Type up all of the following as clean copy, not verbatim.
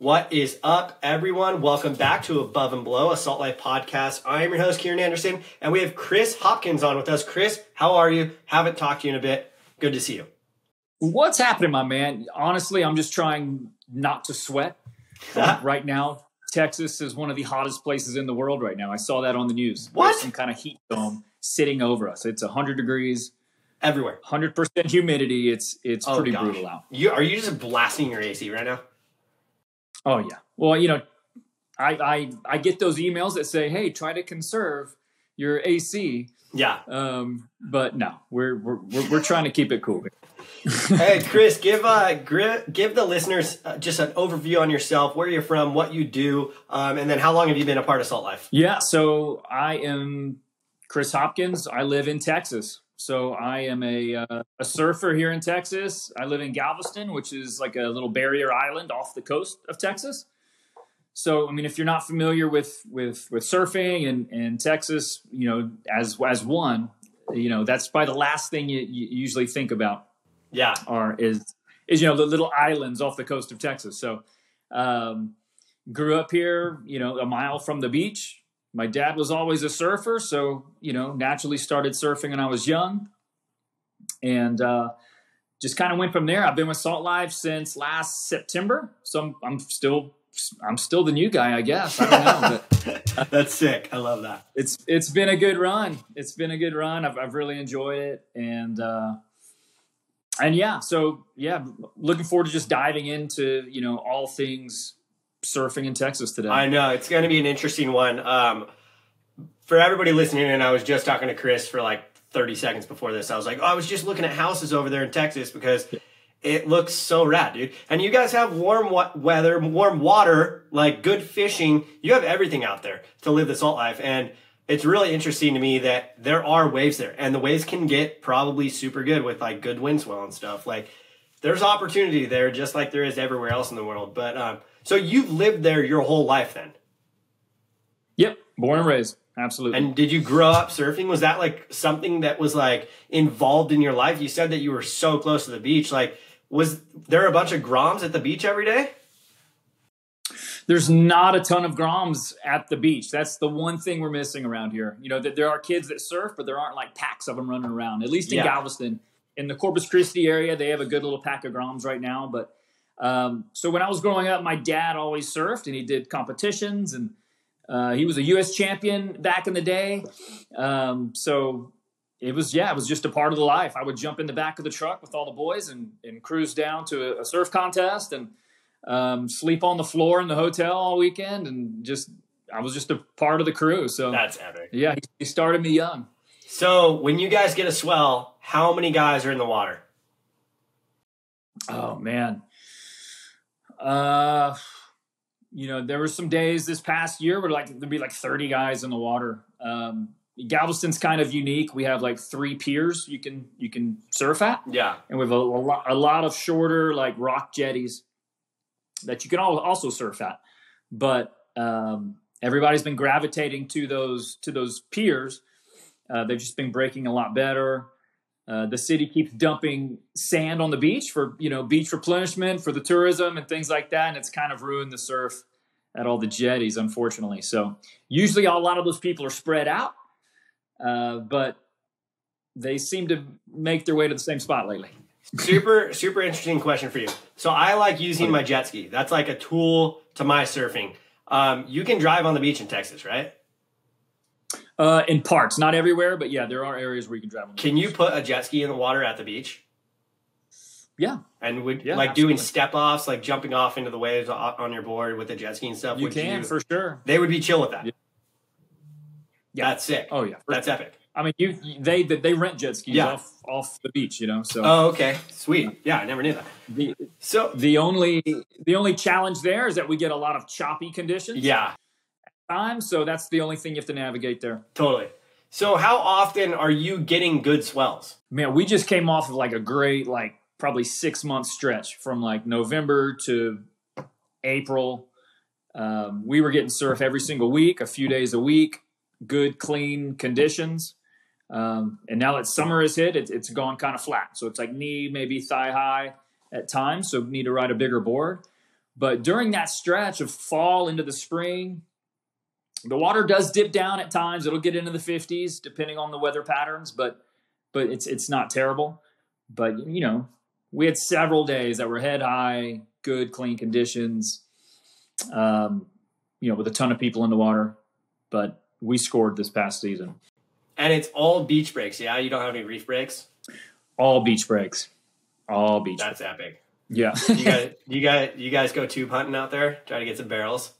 What is up, everyone? Welcome back to Above and Below, a Salt Life podcast. I am your host, Kieran Anderson, and we have Kris Hopkins on with us. Kris, how are you? Haven't talked to you in a bit. Good to see you. What's happening, my man? Honestly, I'm just trying not to sweat right now. Texas is one of the hottest places in the world right now. I saw that on the news. What? There's some kind of heat dome sitting over us. It's 100 degrees. Everywhere. 100% humidity. It's pretty brutal out. Are you just blasting your AC right now? Oh, yeah. Well, you know, I get those emails that say, hey, try to conserve your AC. Yeah. But no, we're trying to keep it cool. Hey, Kris, give the listeners just an overview on yourself, where you're from, what you do, and then how long have you been a part of Salt Life? Yeah, so I am Kris Hopkins. I live in Texas. So I am a surfer here in Texas. I live in Galveston, which is like a little barrier island off the coast of Texas. So, I mean, if you're not familiar with surfing and Texas, you know, as one, you know, that's probably the last thing you usually think about. Yeah. Is, you know, the little islands off the coast of Texas. So grew up here, you know, a mile from the beach. My dad was always a surfer, so, you know, naturally started surfing when I was young and just kind of went from there. I've been with Salt Life since last September, so I'm still the new guy, I guess. I don't know. But that's sick. I love that. It's been a good run. It's been a good run. I've really enjoyed it. And yeah, so, yeah, looking forward to just diving into, you know, all things surfing in Texas today. I know it's going to be an interesting one for everybody listening. And I was just talking to Kris for like 30 seconds before this. I was like, oh, I was just looking at houses over there in Texas because it looks so rad, dude. And you guys have warm weather, warm water, like good fishing. You have everything out there to live the Salt Life. And it's really interesting to me that there are waves there, and the waves can get probably super good with like good wind swell and stuff. Like there's opportunity there just like there is everywhere else in the world. But, so you've lived there your whole life then? Yep. Born and raised. Absolutely. And did you grow up surfing? Was that like something that was like involved in your life? You said that you were so close to the beach. Like, was there a bunch of groms at the beach every day? There's not a ton of groms at the beach. That's the one thing we're missing around here. You know, that there are kids that surf, but there aren't like packs of them running around, at least in Galveston. In the Corpus Christi area, they have a good little pack of groms right now, but so when I was growing up, my dad always surfed and he did competitions and, he was a U.S. champion back in the day. So it was just a part of the life. I would jump in the back of the truck with all the boys and cruise down to a surf contest and, sleep on the floor in the hotel all weekend. And I was just a part of the crew. So that's epic. Yeah. He started me young. So when you guys get a swell, how many guys are in the water? Oh man. You know, there were some days this past year where like, there'd be like 30 guys in the water. Galveston's kind of unique. We have like three piers you can surf at. Yeah. And we have a lot of shorter, like rock jetties that you can also surf at. But, everybody's been gravitating to those piers. They've just been breaking a lot better. The city keeps dumping sand on the beach for, you know, beach replenishment for the tourism and things like that. And it's kind of ruined the surf at all the jetties, unfortunately. So usually a lot of those people are spread out, but they seem to make their way to the same spot lately. Super interesting question for you. So I like using my jet ski. That's like a tool to my surfing. You can drive on the beach in Texas, right? In parts, not everywhere, but yeah, there are areas where you can drive on the beach. Can you put a jet ski in the water at the beach? Yeah. And doing step offs, like jumping off into the waves on your board with a jet ski and stuff. You can, for sure. They would be chill with that. Yeah. That's sick. Oh yeah. That's epic. I mean, they rent jet skis off the beach, you know, so. Oh, okay. Sweet. Yeah. I never knew that. The only challenge there is that we get a lot of choppy conditions. Yeah. So that's the only thing you have to navigate there. Totally. So how often are you getting good swells? Man, we just came off of like a great, like probably 6-month stretch from like November to April. We were getting surf every single week, a few days a week, good, clean conditions. And now that summer has hit, it's gone kind of flat. So it's like knee, maybe thigh high at times. So need to ride a bigger board. But during that stretch of fall into the spring, the water does dip down at times. It'll get into the 50s, depending on the weather patterns, but it's not terrible. But, you know, we had several days that were head high, good, clean conditions, you know, with a ton of people in the water. But we scored this past season. And it's all beach breaks, yeah? You don't have any reef breaks? All beach breaks. All beach breaks. That's epic. Yeah. you guys go tube hunting out there? Try to get some barrels?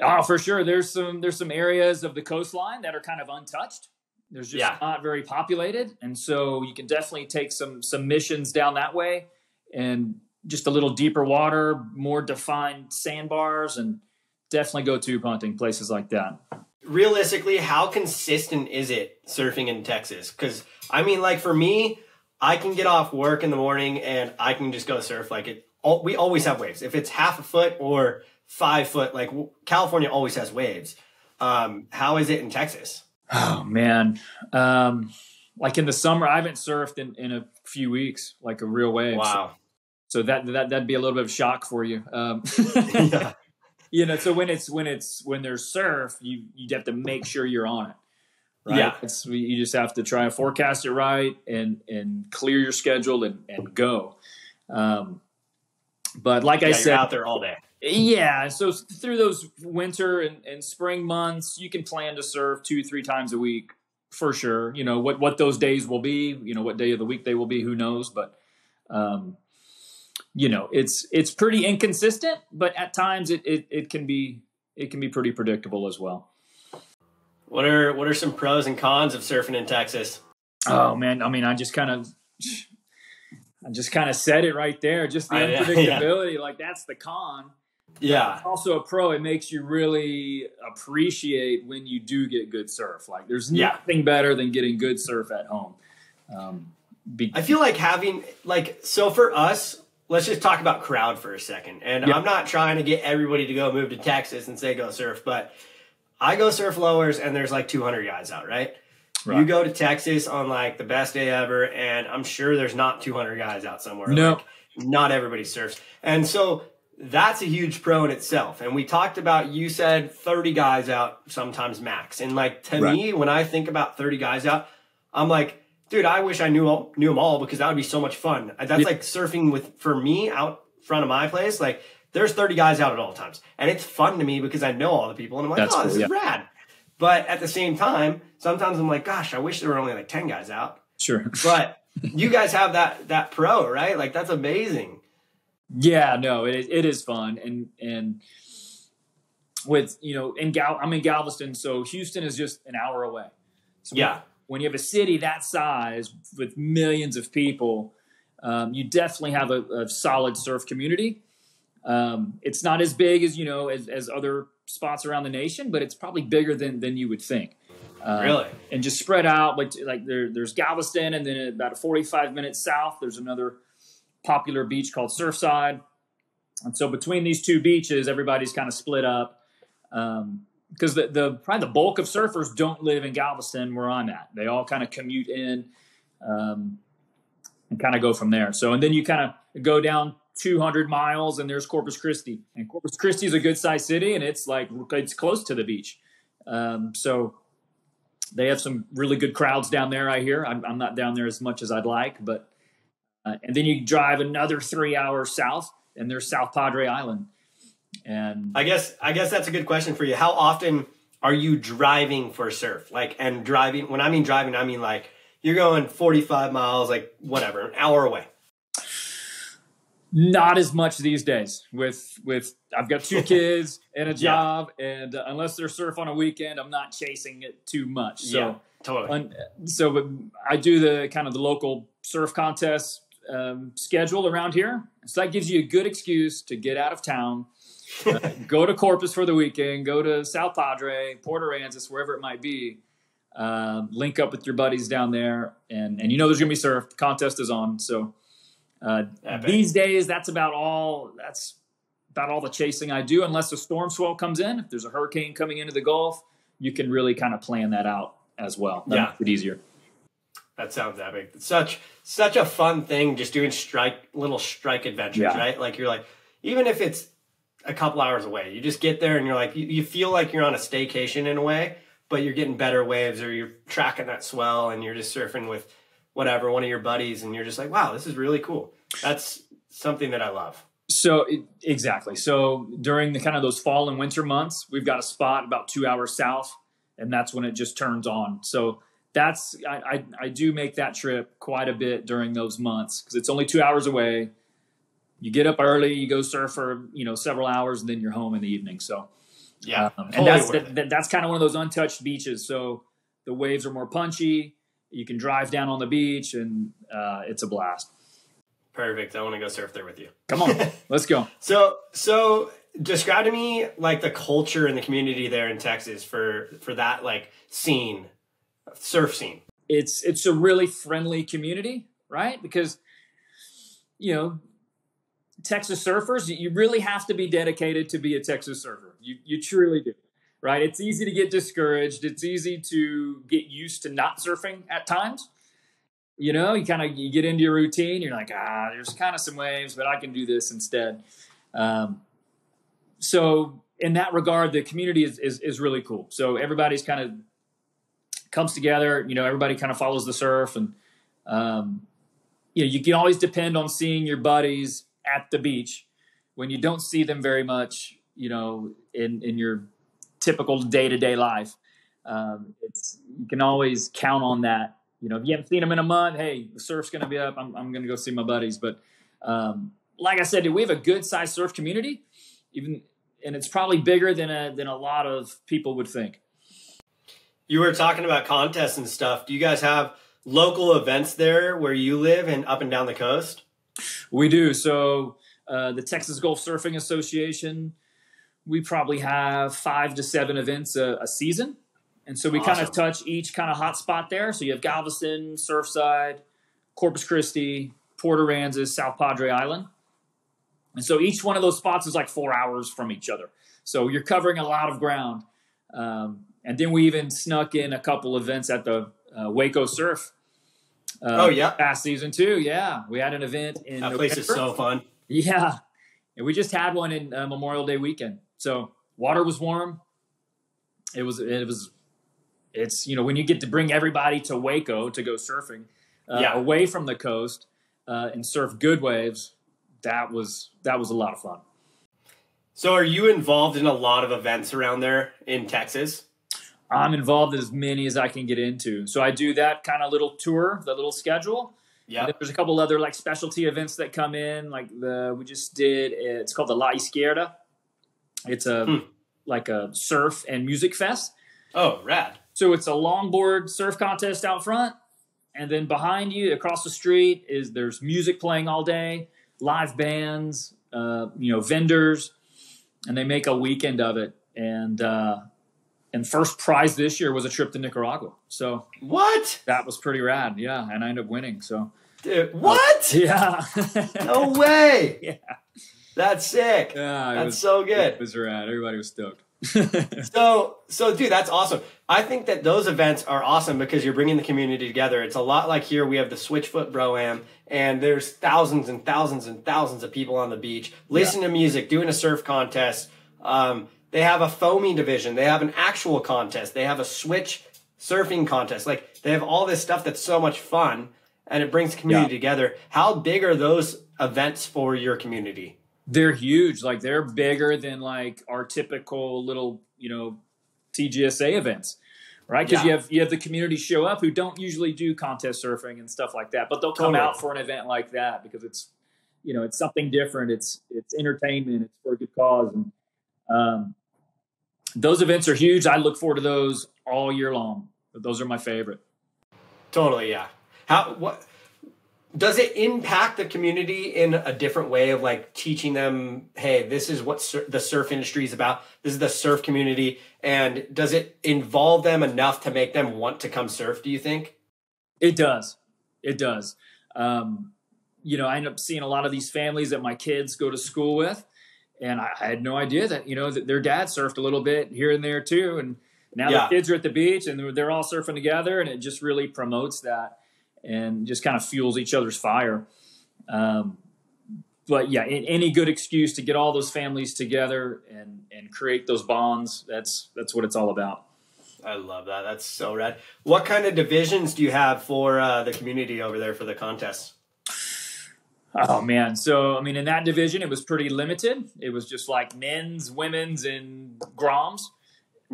Oh, for sure. There's some areas of the coastline that are kind of untouched. There's just not very populated. And so you can definitely take some missions down that way, and just a little deeper water, more defined sandbars, and definitely go tube hunting places like that. Realistically, how consistent is it surfing in Texas? Because I mean, like for me, I can get off work in the morning and I can just go surf. Like we always have waves. If it's half a foot or 5 foot, like California always has waves. How is it in Texas? Oh man. Like in the summer, I haven't surfed in a few weeks, like a real wave. Wow. So that'd be a little bit of shock for you. Yeah. You know, so when there's surf, you have to make sure you're on it, right? Yeah. You just have to try and forecast it right and clear your schedule and go. But like I said, you're out there all day. Yeah. So through those winter and spring months, you can plan to surf 2-3 times a week for sure. You know, what those days will be, you know, what day of the week they will be, who knows? But, you know, it's pretty inconsistent, but at times it can be pretty predictable as well. What are some pros and cons of surfing in Texas? Oh man, I mean, I just kind of said it right there. Just the unpredictability, like that's the con. Yeah. It's also a pro. It makes you really appreciate when you do get good surf. Like there's nothing better than getting good surf at home. I feel like so for us, let's just talk about crowd for a second. And I'm not trying to get everybody to go move to Texas and say go surf, but I go surf lowers and there's like 200 guys out, right? You go to Texas on like the best day ever, and I'm sure there's not 200 guys out somewhere. No. Like, not everybody surfs. And so that's a huge pro in itself. And we talked about, you said 30 guys out sometimes max. And like to me, when I think about 30 guys out, I'm like, dude, I wish I knew them all, because that would be so much fun. That's like surfing for me out front of my place. Like there's 30 guys out at all times, and it's fun to me because I know all the people, and I'm like, that's cool, this is rad. But at the same time, sometimes I'm like, gosh, I wish there were only like 10 guys out. Sure. But you guys have that pro, right? Like that's amazing. Yeah, no, it is fun. And with, you know, I'm in Galveston, so Houston is just an hour away. So when you have a city that size with millions of people, you definitely have a solid surf community. It's not as big as, you know, as other spots around the nation, but it's probably bigger than you would think. Really? And just spread out, like there's Galveston, and then about a 45-minute south, there's another popular beach called Surfside. And so between these two beaches, everybody's kind of split up. Because probably the bulk of surfers don't live in Galveston where I'm at. They all kind of commute in and kind of go from there. So, and then you kind of go down 200 miles and there's Corpus Christi. And Corpus Christi is a good-sized city, and it's close to the beach. So they have some really good crowds down there, I hear. I'm not down there as much as I'd like. But and then you drive another 3 hours south, and there's South Padre Island. And I guess that's a good question for you. How often are you driving for surf? Like, and driving, when I mean driving, I mean like you're going 45 miles, like whatever, an hour away. Not as much these days with I've got two kids and a job, and unless they're surf on a weekend, I'm not chasing it too much. So totally. So I do the kind of the local surf contest schedule around here. So that gives you a good excuse to get out of town. Go to Corpus for the weekend, go to South Padre, Port Aransas, wherever it might be, link up with your buddies down there. And you know, there's going to be surf. The contest is on. So these days, that's about all the chasing I do, unless a storm swell comes in. If there's a hurricane coming into the Gulf, you can really kind of plan that out as well. That makes it easier. That sounds epic. It's such a fun thing, just doing little strike adventures, right? Like you're like, even if it's a couple hours away. You just get there and you're like, you feel like you're on a staycation in a way, but you're getting better waves or you're tracking that swell and you're just surfing with whatever, one of your buddies. And you're just like, wow, this is really cool. That's something that I love. So exactly. So during the kind of those fall and winter months, we've got a spot about 2 hours south, and that's when it just turns on. So that's, I do make that trip quite a bit during those months because it's only 2 hours away. You get up early, you go surf for, you know, several hours, and then you're home in the evening. So yeah, and that's kind of one of those untouched beaches. So the waves are more punchy. You can drive down on the beach, and it's a blast. Perfect. I want to go surf there with you. Come on. Let's go. So describe to me like the culture and the community there in Texas for that like scene, surf scene. It's a really friendly community, right? Because, you know, Texas surfers, you really have to be dedicated to be a Texas surfer. You truly do, right? It's easy to get discouraged. It's easy to get used to not surfing at times. You know, you get into your routine. You're like, there's kind of some waves, but I can do this instead. So in that regard, the community is really cool. So everybody's kind of comes together. You know, everybody kind of follows the surf, and you know, you can always depend on seeing your buddies at the beach when you don't see them very much. You know, in your typical day-to-day life, you can always count on that. You know, if you haven't seen them in a month, hey, the surf's going to be up. I'm going to go see my buddies. But like I said, we have a good-sized surf community, and it's probably bigger than a lot of people would think. You were talking about contests and stuff. Do you guys have local events there where you live and up and down the coast? We do. So the Texas Gulf Surfing Association, we probably have 5 to 7 events a season. And so we kind of touch each kind of hot spot there. So you have Galveston, Surfside, Corpus Christi, Port Aransas, South Padre Island. And so each one of those spots is like 4 hours from each other. So you're covering a lot of ground. And then we even snuck in a couple events at the Waco Surf. Past season too. Yeah. We had an event in November. That place is so fun. Yeah. And we just had one in Memorial Day weekend. So water was warm. It's, you know, when you get to bring everybody to Waco to go surfing away from the coast and surf good waves, that was a lot of fun. So are you involved in a lot of events around there in Texas? I'm involved in as many as I can get into. So I do that kind of little tour, the little schedule. Yeah. There's a couple other like specialty events that come in. Like it's called the La Izquierda. It's like a surf and music fest. Oh, rad. So it's a longboard surf contest out front, and then behind you, across the street, there's music playing all day, live bands, vendors, and they make a weekend of it. And first prize this year was a trip to Nicaragua. So what? That was pretty rad, yeah. And I ended up winning. So dude, what? Yeah. No way. Yeah. That's sick. Yeah, that's so good. It was rad. Everybody was stoked. So dude, that's awesome. I think that those events are awesome because you're bringing the community together. It's a lot like here we have the Switchfoot Bro Am, and there's thousands and thousands and thousands of people on the beach listening to music, doing a surf contest. They have a foamy division. They have an actual contest. They have a switch surfing contest. Like they have all this stuff that's so much fun, and it brings the community together. How big are those events for your community? They're huge. Like they're bigger than like our typical little, you know, TGSA events, right? Because you have the community show up who don't usually do contest surfing and stuff like that, but they'll come out for an event like that because it's, you know, it's something different. It's entertainment. It's for a good cause. And those events are huge. I look forward to those all year long. But those are my favorite. Totally. Yeah. Does it impact the community in a different way of like teaching them, hey, this is what the surf industry is about. This is the surf community. And does it involve them enough to make them want to come surf, do you think? It does. It does. You know, I end up seeing a lot of these families that my kids go to school with. And I had no idea that, you know, that their dad surfed a little bit here and there too. And now the kids are at the beach and they're all surfing together. And it just really promotes that. And just kind of fuels each other's fire. But yeah, any good excuse to get all those families together and create those bonds. That's what it's all about. I love that. That's so rad. What kind of divisions do you have for the community over there for the contest? Oh man. So, I mean, in that division, it was pretty limited. It was just like men's, women's, and groms.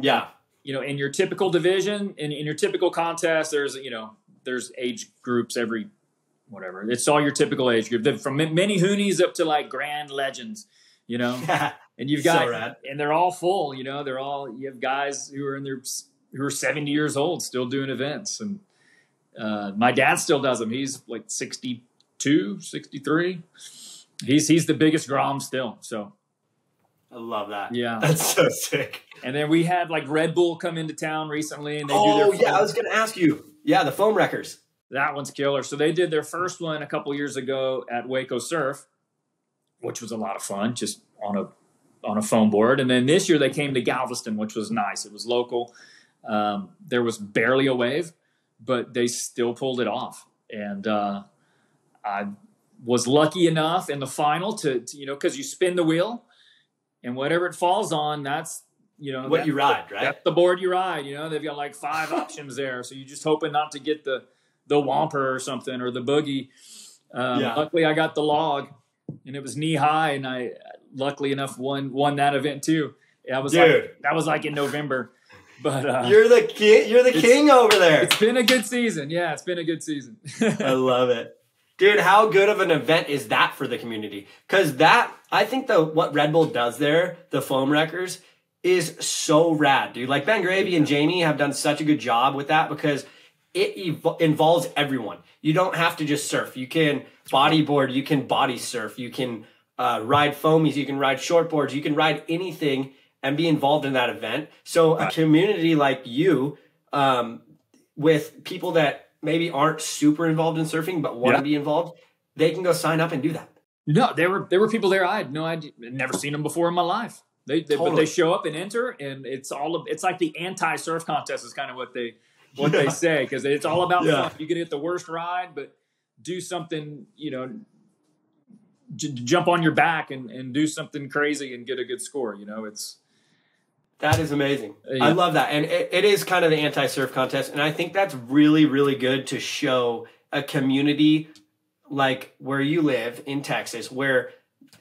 Yeah. You know, in your typical division, in your typical contest, there's, you know, there's age groups every whatever. It's all your typical age group, from mini hoonies up to like grand legends, you know. And you've got, and they're all full, you know. They're all, you have guys who are in their, who are 70 years old still doing events, and my dad still does them. He's like 62, 63. He's the biggest grom still. So I love that. Yeah, that's so sick. And then we had like Red Bull come into town recently, and they do their I was going to ask you. Yeah, the foam wreckers. That one's killer. So they did their first one a couple years ago at Waco Surf, which was a lot of fun, just on a foam board. And then this year they came to Galveston, which was nice. It was local. There was barely a wave, but they still pulled it off. And I was lucky enough in the final to you know, because you spin the wheel and whatever it falls on, that's, you know, what you ride, right? That's the board you ride. You know, they've got like 5 options there. So you're just hoping not to get the whomper or something, or the boogie. Luckily I got the log, and it was knee high, and I luckily enough won that event too. I was like, that was like in November, but you're the king over there. It's been a good season. Yeah, it's been a good season. I love it. Dude, how good of an event is that for the community? Because I think what Red Bull does there, the foam wreckers, is so rad, dude. Like Ben Gravy and Jamie have done such a good job with that, because it involves everyone. You don't have to just surf. You can bodyboard, you can body surf, you can ride foamies, you can ride shortboards, you can ride anything and be involved in that event. So a community like you, with people that maybe aren't super involved in surfing but want to be involved, they can go sign up and do that. No, there were people there. I had no idea, never seen them before in my life. But they show up and enter, and it's like the anti-surf contest is kind of what they say, because it's all about fun. You can hit the worst ride, but do something, you know, jump on your back and do something crazy and get a good score. You know, that is amazing. I love that. And it is kind of the anti-surf contest. And I think that's really, really good to show a community like where you live in Texas, where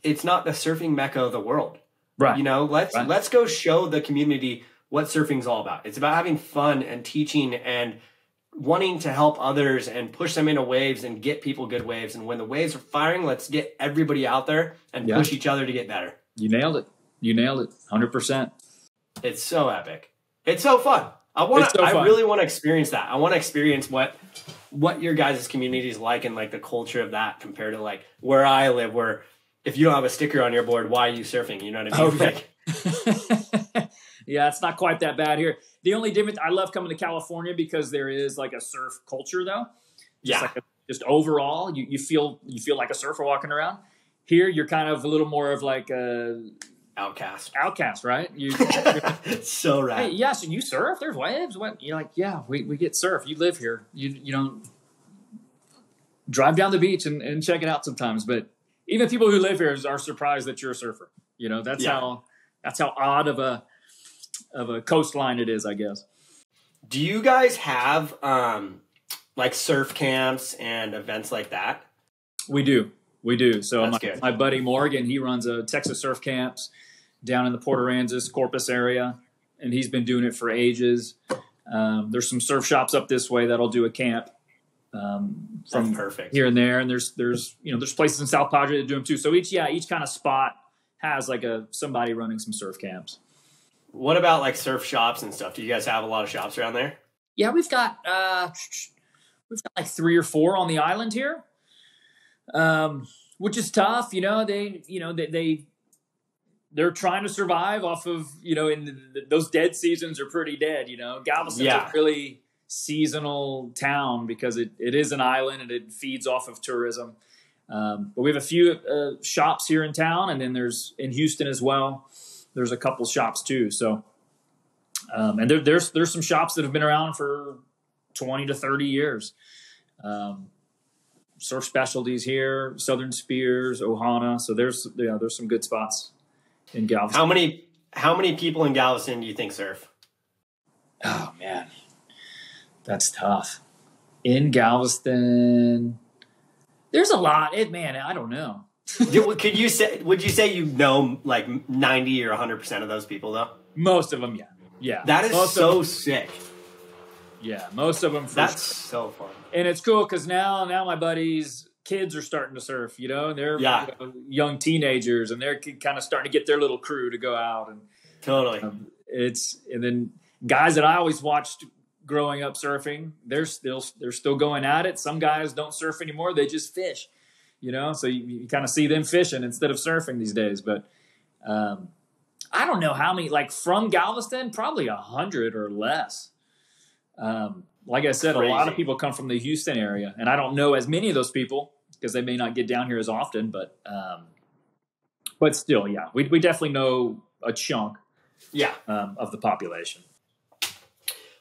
it's not the surfing mecca of the world. Right. You know, let's go show the community what surfing's all about. It's about having fun and teaching and wanting to help others and push them into waves and get people good waves. And when the waves are firing, let's get everybody out there and push each other to get better. You nailed it. You nailed it. 100%. It's so epic. It's so fun. I really want to experience that. I want to experience what your guys' community is like, and like the culture of that compared to like where I live, where if you don't have a sticker on your board, why are you surfing? You know what I mean? Like, yeah, it's not quite that bad here. The only difference, I love coming to California because there is like a surf culture, though. Just just overall, you feel like a surfer walking around. Here, you're kind of a little more of like a outcast, right? So right. Hey, so you surf. There's waves. You're like, yeah, we get surf. You live here. You don't drive down the beach and check it out sometimes. But even people who live here are surprised that you're a surfer. You know, that's how odd of a coastline it is, I guess. Do you guys have like surf camps and events like that? We do. So my buddy Morgan, he runs a Texas surf camps down in the Port Aransas, Corpus area, and he's been doing it for ages. There's some surf shops up this way that'll do a camp from here and there, and there's places in South Padre that do them too. So each kind of spot has like somebody running some surf camps. What about like surf shops and stuff? Do you guys have a lot of shops around there? Yeah, we've got like 3 or 4 on the island here, which is tough. You know, they're trying to survive off of, you know, in those dead seasons are pretty dead. You know, Galveston's a really seasonal town because it is an island and it feeds off of tourism. But we have a few shops here in town, and then there's in Houston as well. There's a couple shops too. So, and there's some shops that have been around for 20 to 30 years. Surf Specialties here, Southern Spears, Ohana. So there's some good spots in Galveston. How many people in Galveston do you think surf? Oh man, that's tough. In Galveston, there's a lot. Man, I don't know. Could you say? Would you say you know like 90 or 100% of those people though? Most of them, yeah, yeah. That is so sick. Yeah, most of them. That's so fun, and it's cool because now my buddies' kids are starting to surf. You know, they're young teenagers, and they're kind of starting to get their little crew to go out and totally. And then guys that I always watched growing up surfing, they're still going at it. Some guys don't surf anymore; they just fish. You know, so you kind of see them fishing instead of surfing these days. But I don't know how many like from Galveston, probably 100 or less. Like I said, a lot of people come from the Houston area, and I don't know as many of those people because they may not get down here as often, but still, yeah, we definitely know a chunk, of the population.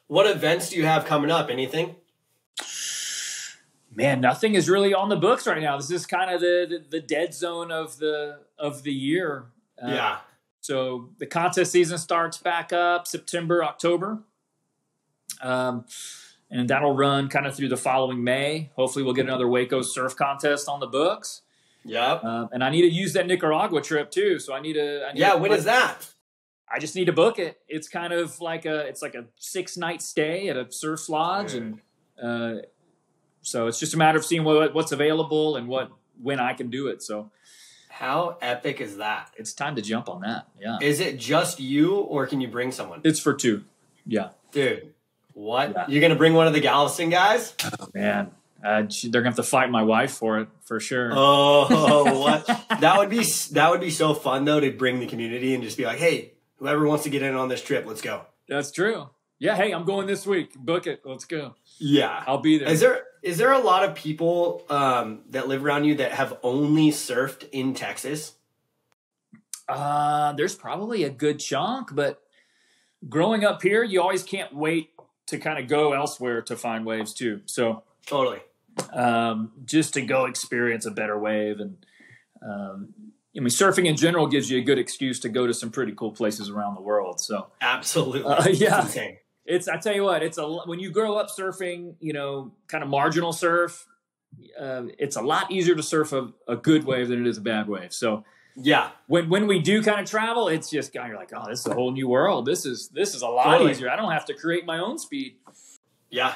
What events do you have coming up? Anything? Man, nothing is really on the books right now. This is kind of the dead zone of the year. So the contest season starts back up September, October. And that'll run kind of through the following May. Hopefully we'll get another Waco surf contest on the books. Yep. And I need to use that Nicaragua trip too. So when is that? I just need to book it. It's kind of like a 6-night stay at a surf lodge. Dude. And, so it's just a matter of seeing what's available and when I can do it. So how epic is that? It's time to jump on that. Yeah. Is it just you or can you bring someone? It's for two. Yeah. Dude. What? Yeah. You're going to bring one of the Galveston guys? Oh, man. They're going to have to fight my wife for it, for sure. Oh, what? That would be so fun, though, to bring the community and just be like, hey, whoever wants to get in on this trip, let's go. That's true. Yeah, hey, I'm going this week. Book it. Let's go. Yeah. I'll be there. Is there a lot of people that live around you that have only surfed in Texas? There's probably a good chunk, but growing up here, you always can't wait to kind of go elsewhere to find waves too. So totally, just to go experience a better wave. And, I mean, surfing in general gives you a good excuse to go to some pretty cool places around the world. So absolutely. I tell you what, when you grow up surfing, you know, kind of marginal surf, it's a lot easier to surf a good wave than it is a bad wave. So yeah, when we do kind of travel, it's just you're like, oh, this is a whole new world. This is a lot easier. I don't have to create my own speed. Yeah,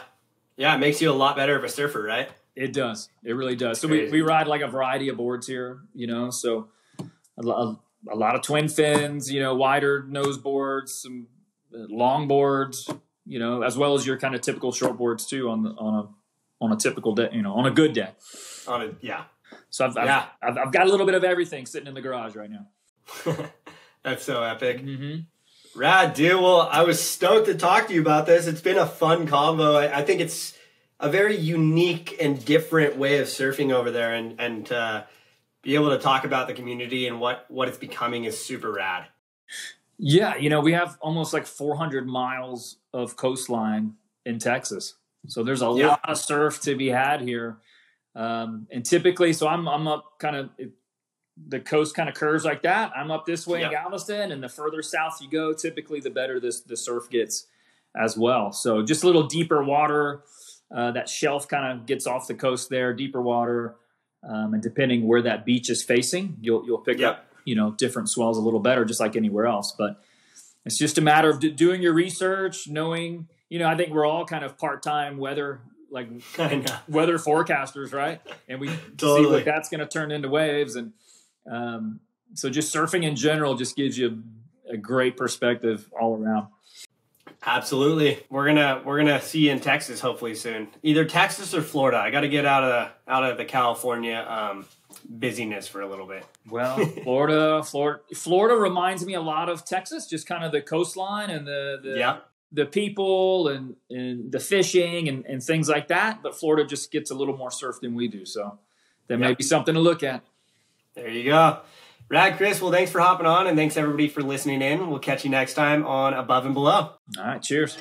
yeah, it makes you a lot better of a surfer, right? It does. It really does. So we ride like a variety of boards here, you know. So a lot of twin fins, you know, wider nose boards, some long boards, you know, as well as your kind of typical short boards too on a typical day, you know, on a good day. So I've got a little bit of everything sitting in the garage right now. That's so epic. Mm-hmm. Rad, dude. Well, I was stoked to talk to you about this. It's been a fun combo. I think it's a very unique and different way of surfing over there. And be able to talk about the community and what it's becoming is super rad. Yeah. You know, we have almost like 400 miles of coastline in Texas. So there's a lot of surf to be had here. And typically, so I'm up kind of the coast kind of curves like that. I'm up this way in Galveston, and the further south you go, typically the better the surf gets as well. So just a little deeper water, that shelf kind of gets off the coast there, deeper water. And depending where that beach is facing, you'll pick up, you know, different swells a little better, just like anywhere else. But it's just a matter of doing your research, knowing, you know, I think we're all kind of part-time weather weather forecasters, right? And we see what that's going to turn into waves. And so just surfing in general just gives you a great perspective all around. Absolutely. We're gonna see you in Texas hopefully soon, either Texas or Florida. I got to get out of the California busyness for a little bit. Well, Florida reminds me a lot of Texas, just kind of the coastline and the people and the fishing and things like that. But Florida just gets a little more surf than we do. So that may be something to look at. There you go. Rad, Kris. Well, thanks for hopping on, and thanks everybody for listening in. We'll catch you next time on Above and Below. All right. Cheers.